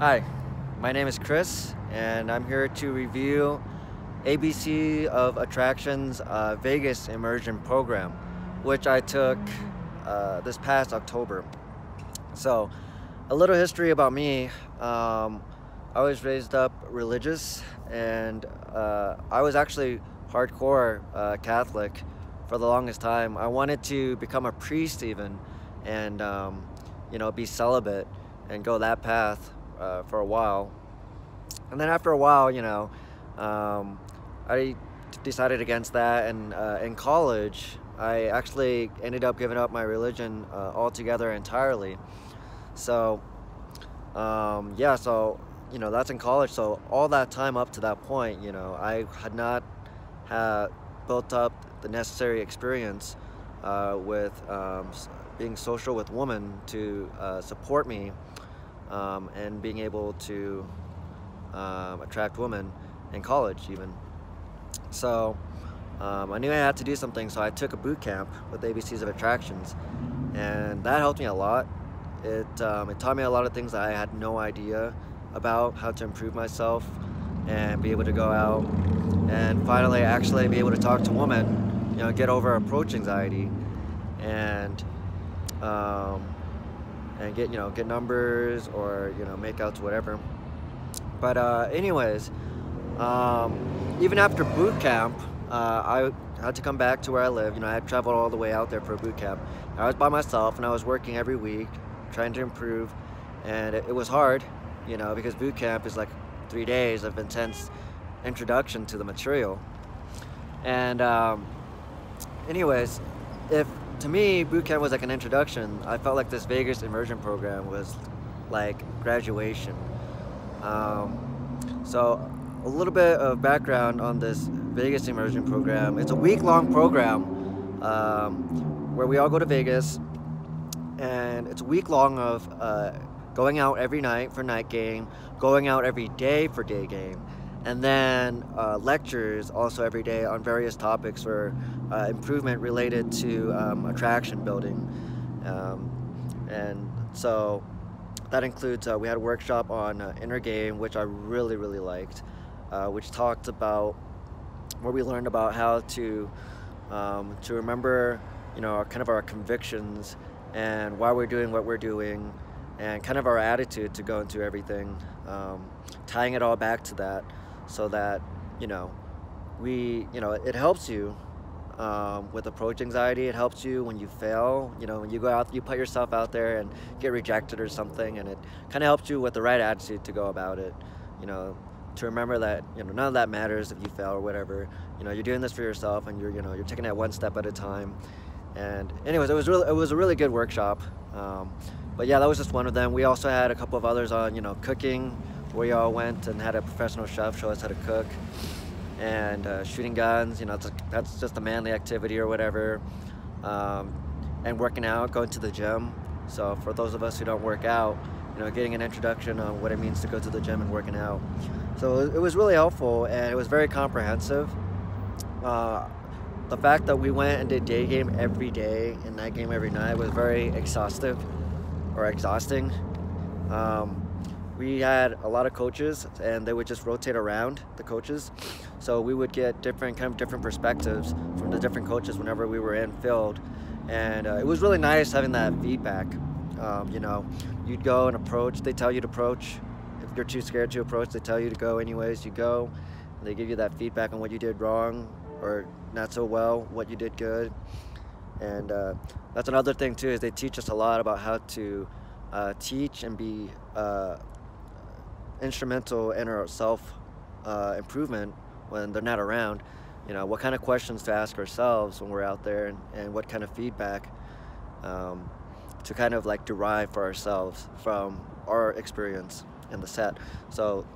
Hi, my name is Chris, and I'm here to review ABC of Attractions Vegas Immersion Program, which I took this past October. So, a little history about me. I was raised up religious, and I was actually hardcore Catholic for the longest time. I wanted to become a priest even, and you know, be celibate and go that path. For a while, and then after a while, you know, I decided against that, and in college I actually ended up giving up my religion altogether entirely. So yeah, so you know, that's in college. So all that time up to that point, you know, I had not built up the necessary experience with being social with women to support me. And being able to attract women in college even. So I knew I had to do something, so I took a boot camp with ABCs of Attractions, and that helped me a lot. It taught me a lot of things that I had no idea about, how to improve myself and be able to go out and finally actually be able to talk to women, you know, get over approach anxiety and get, you know, get numbers or, you know, makeouts, whatever. But anyways, even after boot camp, I had to come back to where I live. You know, I had traveled all the way out there for boot camp. I was by myself, and I was working every week, trying to improve, and it was hard, you know, because boot camp is like 3 days of intense introduction to the material. And anyways, to me, boot camp was like an introduction. I felt like this Vegas immersion program was like graduation. So a little bit of background on this Vegas immersion program. It's a week-long program where we all go to Vegas, and it's a week long of going out every night for night game, going out every day for day game, and then lectures also every day on various topics or improvement related to attraction building. And so that includes, we had a workshop on inner game, which I really, really liked, which talked about where we learned about how to remember, you know, kind of our convictions and why we're doing what we're doing and kind of our attitude to go into everything, tying it all back to that. So that, you know, it helps you with approach anxiety. It helps you when you fail, you know, when you go out, you put yourself out there and get rejected or something, and it kind of helps you with the right attitude to go about it, you know, to remember that, you know, none of that matters if you fail or whatever. You know, you're doing this for yourself, and you're, you know, you're taking it one step at a time. And anyways, it was a really good workshop. But yeah, that was just one of them. We also had a couple of others on, you know, cooking. We all went and had a professional chef show us how to cook, and shooting guns, you know, that's just a manly activity or whatever, and working out, going to the gym. So for those of us who don't work out, you know, getting an introduction on what it means to go to the gym and working out. So it was really helpful, and it was very comprehensive. The fact that we went and did day game every day and night game every night was very exhausting. We had a lot of coaches, and they would just rotate around the coaches. So we would get different perspectives from the different coaches whenever we were in field. And it was really nice having that feedback. You know, you'd go and approach, they tell you to approach. If you're too scared to approach, they tell you to go anyways, you go. And they give you that feedback on what you did wrong or not so well, what you did good. And that's another thing too, is they teach us a lot about how to teach and be instrumental in our self-improvement when they're not around. You know, what kind of questions to ask ourselves when we're out there, and what kind of feedback to kind of like derive for ourselves from our experience in the set. So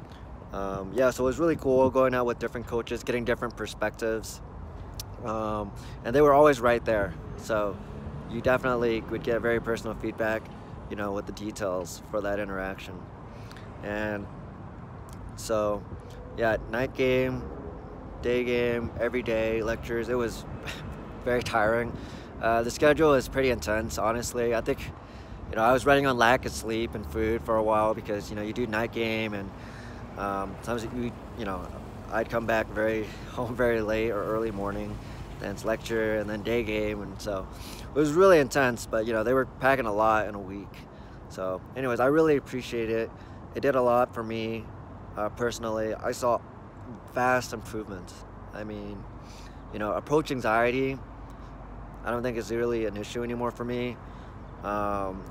yeah, so it was really cool going out with different coaches, getting different perspectives, and they were always right there. So you definitely would get very personal feedback, you know, with the details for that interaction. And so yeah, night game, day game, every day, lectures. It was very tiring. The schedule is pretty intense, honestly. I think you know, I was running on lack of sleep and food for a while because, you know, you do night game and sometimes you know, I'd come back home very late or early morning, then it's lecture and then day game, and so it was really intense. But you know, they were packing a lot in a week. So anyways, I really appreciate it. It did a lot for me personally. I saw vast improvements. I mean, you know, approach anxiety, I don't think it's really an issue anymore for me. You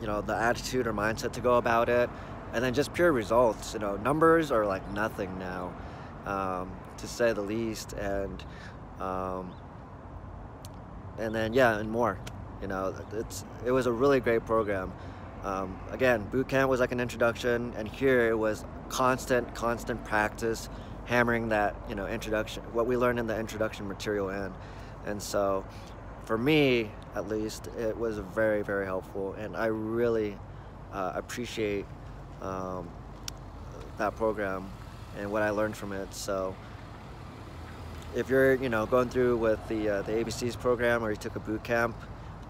know, the attitude or mindset to go about it, and then just pure results. You know, numbers are like nothing now, to say the least, and then yeah, and more. You know, it was a really great program. Again, boot camp was like an introduction, and here it was constant practice, hammering that, you know, introduction, what we learned in the introduction material in. And so for me, at least, it was very, very helpful, and I really appreciate that program and what I learned from it. So if you're, you know, going through with the ABC's program, or you took a boot camp,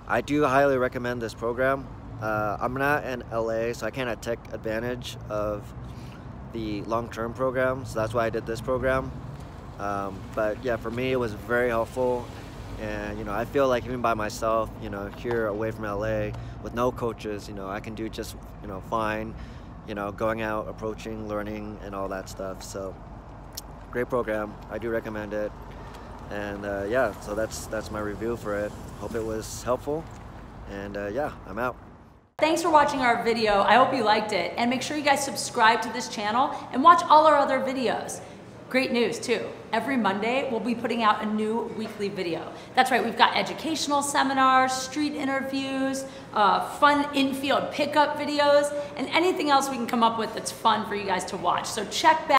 I do highly recommend this program. I'm not in LA, so I cannot take advantage of the long-term program, so that's why I did this program. But yeah, for me it was very helpful, and you know, I feel like even by myself, you know, here away from LA with no coaches, you know, I can do just, you know, fine, you know, going out, approaching, learning, and all that stuff. So great program, I do recommend it. And yeah, so that's my review for it. Hope it was helpful, and yeah, I'm out. Thanks for watching our video. I hope you liked it, and make sure you guys subscribe to this channel and watch all our other videos. Great news too, every Monday we'll be putting out a new weekly video. That's right, we've got educational seminars, street interviews, fun in-field pickup videos, and anything else we can come up with that's fun for you guys to watch. So check back.